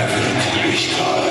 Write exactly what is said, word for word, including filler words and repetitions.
Heaven is God.